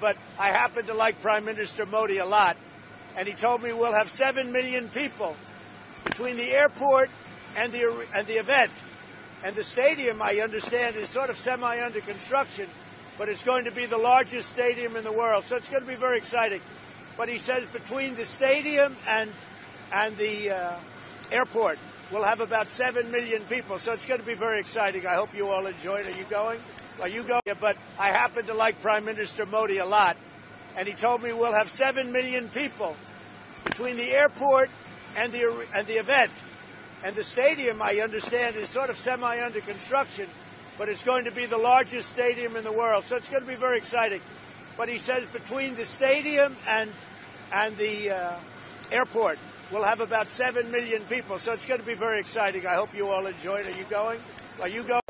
But I happen to like Prime Minister Modi a lot, and he told me we'll have 7 million people between the airport and the event. And the stadium, I understand, is sort of semi-under construction, but it's going to be the largest stadium in the world, so it's going to be very exciting. But he says between the stadium and the airport, we'll have about 7 million people, so it's going to be very exciting. I hope you all enjoy it. Are you going? Well, you go, but I happen to like Prime Minister Modi a lot, and he told me we'll have 7 million people between the airport and the event. And the stadium, I understand, is sort of semi-under construction, but it's going to be the largest stadium in the world, so it's going to be very exciting. But he says between the stadium and the airport, we'll have about 7 million people, so it's going to be very exciting. I hope you all enjoy it. Are you going? Well, you go.